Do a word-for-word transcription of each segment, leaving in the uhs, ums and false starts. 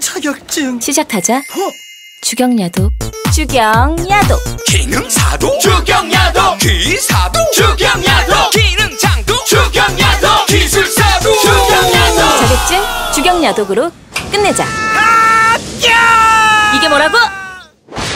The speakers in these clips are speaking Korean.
자격증 시작하자. 어? 주경야독 주경야독 기능사독 주경야독 기사독 주경야독 기능장독 주경야독 기술사독 주경야독 자격증 주경야독으로 끝내자. 합격! 이게 뭐라고?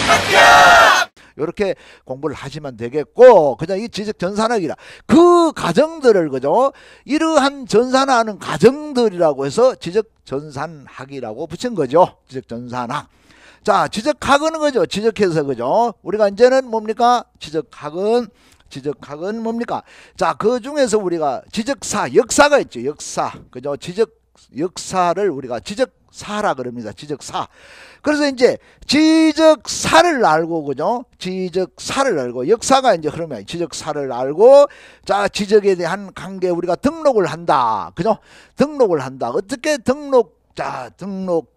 합격! 이렇게 공부를 하시면 되겠고, 그냥 이 지식 전산학이라 그 과정들을, 그죠? 이러한 전산화하는 과정들이라고 해서 지식 전산학이라고 붙인 거죠. 지식 전산학. 자, 지적학은 거죠. 지적해서, 그죠? 우리가 이제는 뭡니까? 지적학은, 지적학은 뭡니까? 자, 그 중에서 우리가 지적사, 역사가 있죠. 역사. 그죠? 지적, 역사를 우리가 지적사라 그럽니다. 지적사. 그래서 이제 지적사를 알고, 그죠? 지적사를 알고, 역사가 이제 그러면 지적사를 알고, 자, 지적에 대한 관계 우리가 등록을 한다. 그죠? 등록을 한다. 어떻게 등록, 자, 등록,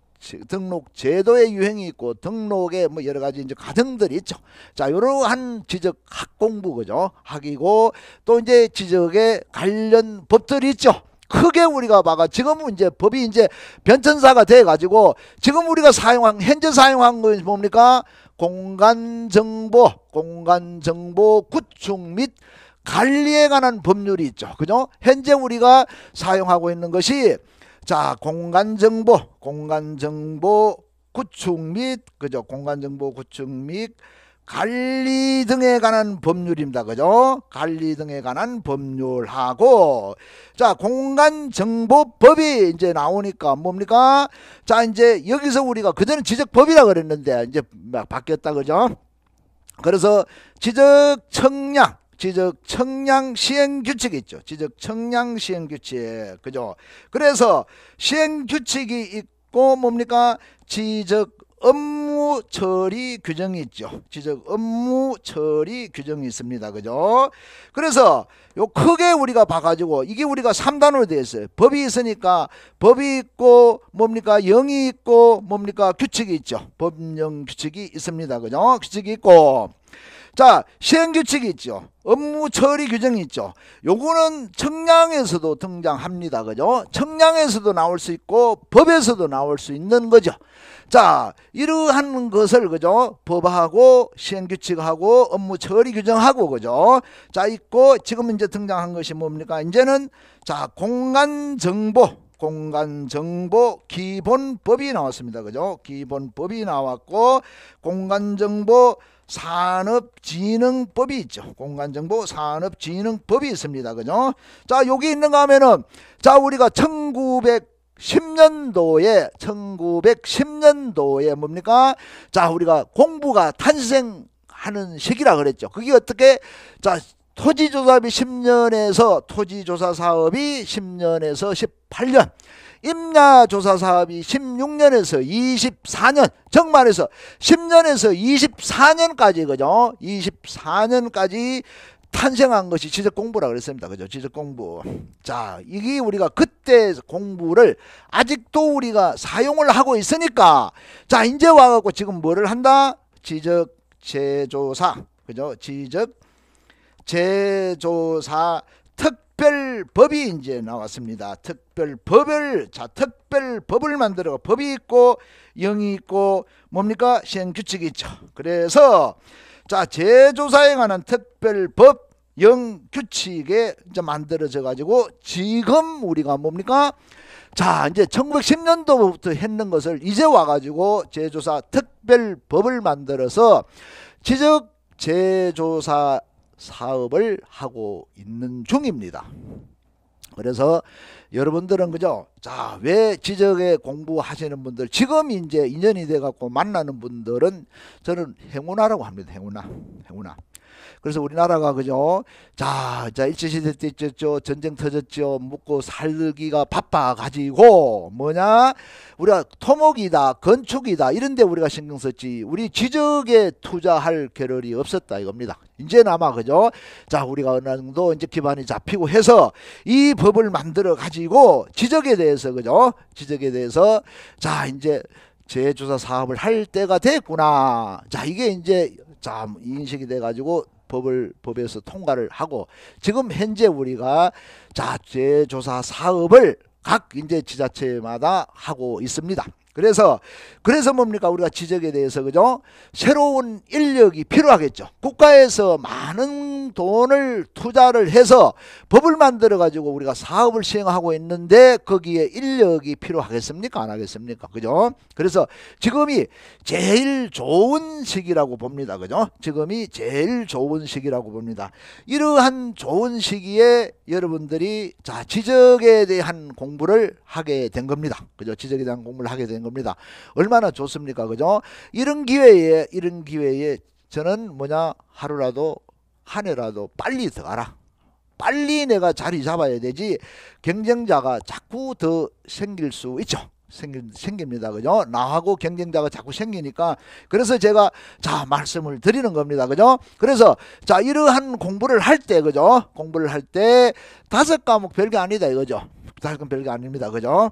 등록 제도의 유행이 있고 등록의 뭐 여러 가지 이제 과정들이 있죠. 자, 이러한 지적 학 공부, 그죠? 학이고, 또 이제 지적에 관련 법들이 있죠. 크게 우리가 봐가 지금은 이제 법이 이제 변천사가 돼 가지고 지금 우리가 사용한 현재 사용한 것이 뭡니까? 공간정보, 공간정보 구축 및 관리에 관한 법률이 있죠. 그죠? 현재 우리가 사용하고 있는 것이, 자, 공간정보, 공간정보 구축 및, 그죠? 공간정보 구축 및 관리 등에 관한 법률입니다. 그죠? 관리 등에 관한 법률하고, 자, 공간정보법이 이제 나오니까 뭡니까? 자, 이제 여기서 우리가 그전에 지적법이라 그랬는데 이제 막 바뀌었다. 그죠? 그래서 지적청량, 지적청량 시행규칙이 있죠. 지적청량 시행규칙. 그죠? 그래서 시행규칙이 있고 뭡니까? 지적 업무 처리 규정이 있죠. 지적 업무 처리 규정이 있습니다. 그죠? 그래서 요 크게 우리가 봐가지고 이게 우리가 삼 단으로 되어 있어요. 법이 있으니까 법이 있고 뭡니까? 영이 있고 뭡니까? 규칙이 있죠. 법령 규칙이 있습니다. 그죠? 규칙이 있고. 자, 시행규칙이 있죠. 업무 처리 규정이 있죠. 요거는 청량에서도 등장합니다. 그죠? 청량에서도 나올 수 있고 법에서도 나올 수 있는 거죠. 자, 이러한 것을, 그죠? 법하고 시행규칙하고 업무 처리 규정하고, 그죠? 자, 있고 지금 이제 등장한 것이 뭡니까? 이제는, 자, 공간정보. 공간정보 기본법이 나왔습니다. 그죠? 기본법이 나왔고, 공간정보 산업진흥법이 있죠. 공간정보 산업진흥법이 있습니다. 그죠? 자, 여기 있는가 하면은, 자, 우리가 천구백십 년도에, 천구백십 년도에 뭡니까? 자, 우리가 공부가 탄생하는 시기라 그랬죠. 그게 어떻게, 자, 토지조사비 십 년에서 토지조사사업이 십 년에서 십팔 년, 임야조사사업이 십육 년에서 이십사 년, 정말에서 십 년에서 이십사 년까지, 그죠? 이십사 년까지 탄생한 것이 지적공부라 그랬습니다. 그죠? 지적공부. 자, 이게 우리가 그때 공부를 아직도 우리가 사용을 하고 있으니까, 자, 이제 와갖고 지금 뭐를 한다? 지적재조사. 그죠? 지적 재조사 특별법이 이제 나왔습니다. 특별법을, 자, 특별법을 만들어 법이 있고 영이 있고 뭡니까? 시행 규칙이 있죠. 그래서 자, 재조사에 관한 특별법 영 규칙에 이제 만들어져 가지고 지금 우리가 뭡니까? 자, 이제 천구백십 년도부터 했는 것을 이제 와 가지고 재조사 특별법을 만들어서 지적 재조사 사업을 하고 있는 중입니다. 그래서 여러분들은, 그죠? 자, 왜 지적에 공부하시는 분들, 지금 이제 인연이 돼갖고 만나는 분들은 저는 행운아라고 합니다. 행운아, 행운아. 그래서 우리나라가, 그죠? 자, 자, 일제시대 때 있었죠. 전쟁 터졌죠. 먹고 살기가 바빠가지고, 뭐냐? 우리가 토목이다, 건축이다, 이런데 우리가 신경 썼지, 우리 지적에 투자할 겨를이 없었다, 이겁니다. 이제나마, 그죠? 자, 우리가 어느 정도 이제 기반이 잡히고 해서 이 법을 만들어가지고 지적에 대해서, 그죠? 지적에 대해서, 자, 이제 재조사 사업을 할 때가 됐구나. 자, 이게 이제 자, 인식이 돼가지고 법을 법에서 통과를 하고 지금 현재 우리가 자, 재조사 사업을 각 이제 지자체마다 하고 있습니다. 그래서 그래서 뭡니까, 우리가 지적에 대해서 그죠, 새로운 인력이 필요하겠죠. 국가에서 많은 돈을 투자를 해서 법을 만들어 가지고 우리가 사업을 시행하고 있는데 거기에 인력이 필요하겠습니까, 안 하겠습니까, 그죠? 그래서 지금이 제일 좋은 시기라고 봅니다, 그죠? 지금이 제일 좋은 시기라고 봅니다. 이러한 좋은 시기에 여러분들이 자 지적에 대한 공부를 하게 된 겁니다, 그죠? 지적에 대한 공부를 하게 된 겁니다. 얼마나 좋습니까, 그죠? 이런 기회에 이런 기회에 저는 뭐냐, 하루라도 한 해라도 빨리 더 가라. 빨리 내가 자리 잡아야 되지, 경쟁자가 자꾸 더 생길 수 있죠. 생긴, 생깁니다, 그죠? 나하고 경쟁자가 자꾸 생기니까. 그래서 제가 자 말씀을 드리는 겁니다, 그죠? 그래서 자 이러한 공부를 할 때, 그죠? 공부를 할 때 다섯 과목 별게 아니다 이거죠. 다섯 과목 별게 아닙니다, 그죠?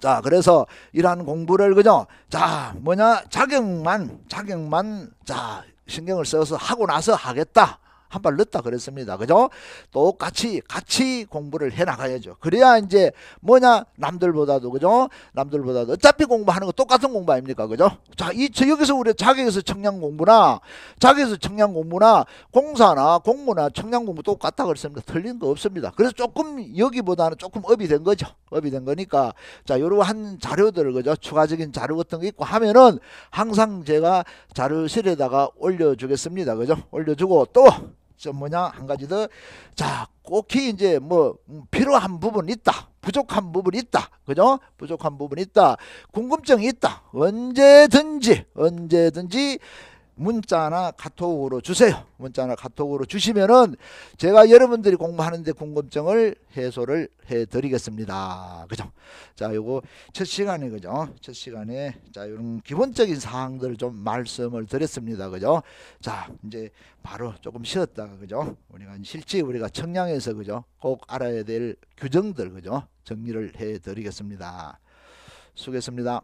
자 그래서 이러한 공부를 그죠, 자 뭐냐, 자격만 자격만 자 신경을 써서 하고 나서 하겠다, 한 발 넣었다 그랬습니다, 그죠? 똑같이 같이 공부를 해 나가야죠. 그래야 이제 뭐냐, 남들보다도 그죠, 남들보다도 어차피 공부하는 거 똑같은 공부 아닙니까, 그죠? 자 이 여기서 우리 자격에서 청량 공부나 자격에서 청량 공부나 공사나 공무나 청량 공부 똑같다 그랬습니다. 틀린 거 없습니다. 그래서 조금 여기보다는 조금 업이 된 거죠. 업이 된 거니까 자 이러한 자료들 그죠, 추가적인 자료 같은 거 있고 하면은 항상 제가 자료실에다가 올려주겠습니다, 그죠? 올려주고 또 좀 뭐냐, 한 가지 더, 자 꼭히 이제 뭐 필요한 부분 있다, 부족한 부분 있다, 그죠? 부족한 부분 있다, 궁금증이 있다, 언제든지 언제든지 문자나 카톡으로 주세요. 문자나 카톡으로 주시면은 제가 여러분들이 공부하는데 궁금증을 해소를 해드리겠습니다, 그죠? 자 요거 첫 시간에 그죠, 첫 시간에 자 이런 기본적인 사항들을 좀 말씀을 드렸습니다, 그죠? 자 이제 바로 조금 쉬었다가 그죠, 우리가 실제 우리가 청량에서 그죠 꼭 알아야 될 규정들 그죠 정리를 해드리겠습니다. 수고했습니다.